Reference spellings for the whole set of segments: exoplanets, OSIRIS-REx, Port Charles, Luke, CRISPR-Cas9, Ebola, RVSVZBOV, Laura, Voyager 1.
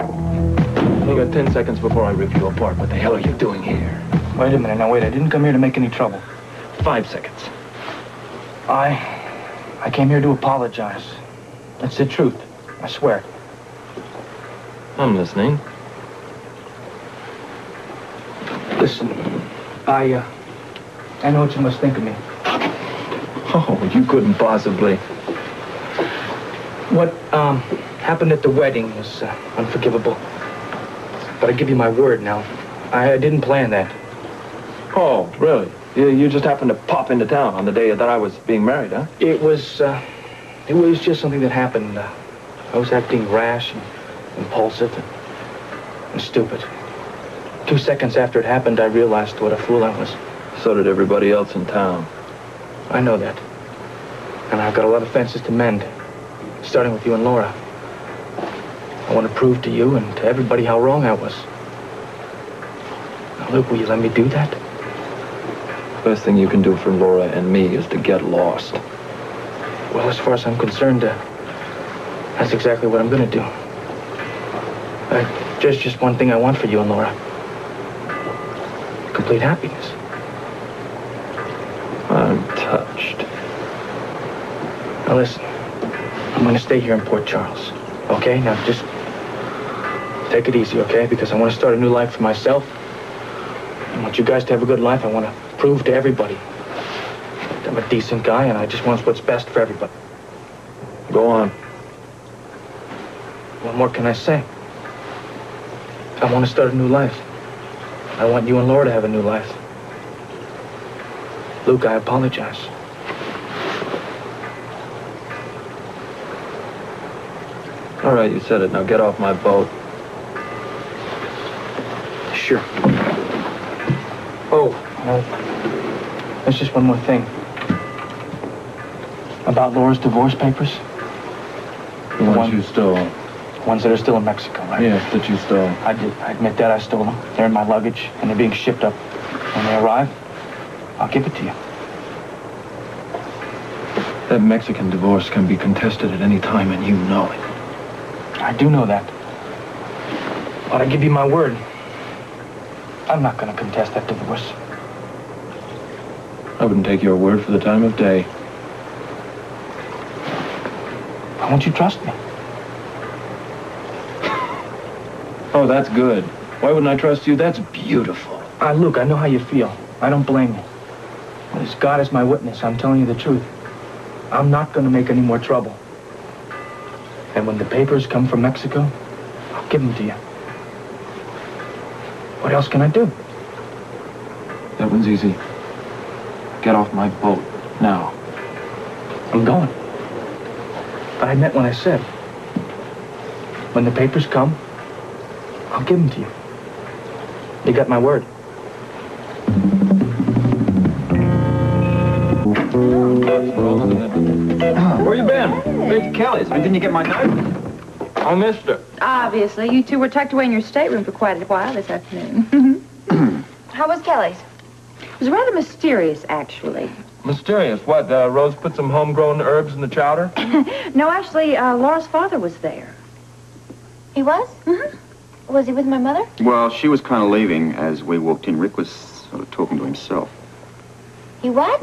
You got 10 seconds before I rip you apart. What the hell are you doing here? Wait a minute. Now, wait. I didn't come here to make any trouble. 5 seconds. I came here to apologize. That's the truth. I swear. I'm listening. Listen, I know what you must think of me. Oh, you couldn't possibly. What happened at the wedding was unforgivable. But I give you my word now. I didn't plan that. Oh, really? You just happened to pop into town on the day that I was being married, huh? It was just something that happened. I was acting rash and impulsive and stupid. 2 seconds after it happened, I realized what a fool I was. So did everybody else in town. I know that. And I've got a lot of fences to mend, starting with you and Laura. I want to prove to you and to everybody how wrong I was. Now, Luke, will you let me do that? Best thing you can do for Laura and me is to get lost. Well, as far as I'm concerned, that's exactly what I'm going to do. There's just one thing I want for you and Laura. Complete happiness. I'm touched. Now, listen. I'm going to stay here in Port Charles, okay? Now, just take it easy, okay? Because I want to start a new life for myself. I want you guys to have a good life. I want to prove to everybody that I'm a decent guy, and I just want what's best for everybody. Go on. What more can I say? I want to start a new life. I want you and Laura to have a new life. Luke, I apologize. All right, you said it. Now get off my boat. Sure. Oh, there's just one more thing. About Laura's divorce papers. The ones you stole. Ones that are still in Mexico, right? Yes, that you stole. I did. I admit that I stole them. They're in my luggage, and they're being shipped up. When they arrive, I'll give it to you. That Mexican divorce can be contested at any time, and you know it. I do know that. But I give you my word, I'm not going to contest that divorce. I wouldn't take your word for the time of day. Why won't you trust me? Oh, that's good. Why wouldn't I trust you? That's beautiful. Luke, I know how you feel. I don't blame you. But as God is my witness, I'm telling you the truth. I'm not going to make any more trouble. And when the papers come from Mexico, I'll give them to you. What else can I do? That one's easy. Get off my boat now. I'm going. But I meant what I said. When the papers come, I'll give them to you. You got my word. Where you been? Hey. Kelly's. Didn't you get my note? I missed her. Obviously. You two were tucked away in your stateroom for quite a while this afternoon. How was Kelly's? It was rather mysterious, actually. Mysterious? What, Rose put some homegrown herbs in the chowder? No, actually, Laura's father was there. He was? Mm-hmm. Was he with my mother? Well, she was kind of leaving as we walked in. Rick was sort of talking to himself. He what?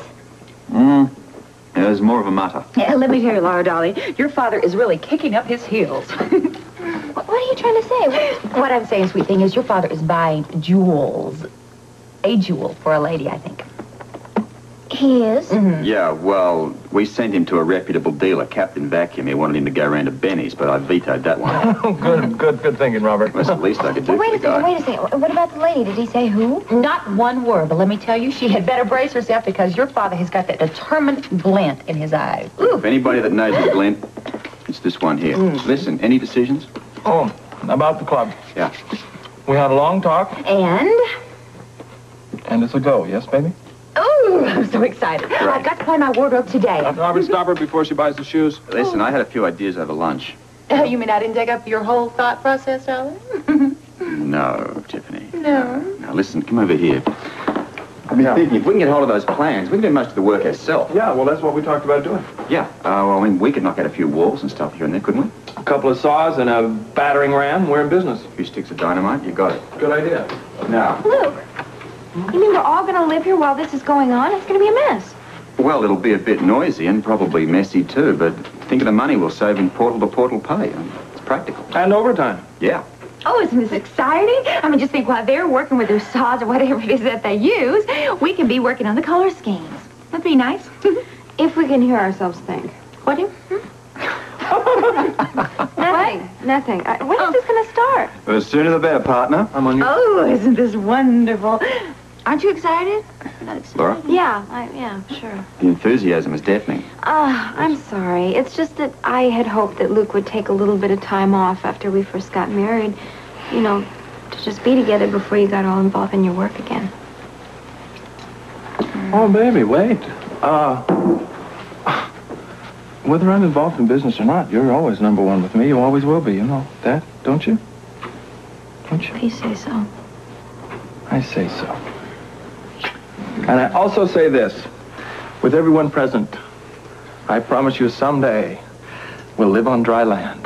It was more of a mutter. Yeah, let me hear you, Laura, Dolly. Your father is really kicking up his heels. What are you trying to say? What I'm saying, sweet thing, is your father is buying jewels. A jewel for a lady, I think. He is? Mm-hmm. Yeah, well, we sent him to a reputable dealer, Captain Vacuum. He wanted him to go round to Benny's, but I vetoed that one. Good thinking, Robert. That's the least I could do for the guy. Wait a second. What about the lady? Did he say who? Not one word, but let me tell you, she had better brace herself because your father has got that determined glint in his eyes. Ooh. If anybody that knows the glint, it's this one here. Listen, any decisions? Oh, about the club. Yeah. We had a long talk. And it's a go, yes, baby? Oh, I'm so excited. Right. I've got to buy my wardrobe today. Robert, stop her before she buys the shoes. Listen, I had a few ideas over lunch. You mean I didn't dig up your whole thought process, darling? No, Tiffany. No. Now, listen, come over here. I've been thinking, if we can get hold of those plans, we can do most of the work ourselves. Yeah, well, that's what we talked about doing. Yeah, well, I mean, we could knock out a few walls and stuff here and there, couldn't we? A couple of saws and a battering ram, we're in business. A few sticks of dynamite, you got it. Good idea. Now. Luke, you mean we're all going to live here while this is going on? It's going to be a mess. Well, it'll be a bit noisy and probably messy too, but think of the money we'll save in portal-to-portal pay. It's practical. And overtime. Yeah. Oh, isn't this exciting? I mean, just think while they're working with their saws or whatever it is that they use, we can be working on the color schemes. That'd be nice. If we can hear ourselves think. What? Nothing. When is this going to start? Well, the sooner the better, partner. I'm on your... Oh, isn't this wonderful? Aren't you excited? Laura? Yeah, yeah, sure. The enthusiasm is deafening. I'm sorry. It's just that I had hoped that Luke would take a little bit of time off after we first got married, you know, to just be together before you got all involved in your work again. Oh, baby, wait. Whether I'm involved in business or not, you're always number one with me. You always will be, you know that, don't you? Don't you? If you say so. I say so. And I also say this, with everyone present, I promise you someday we'll live on dry land.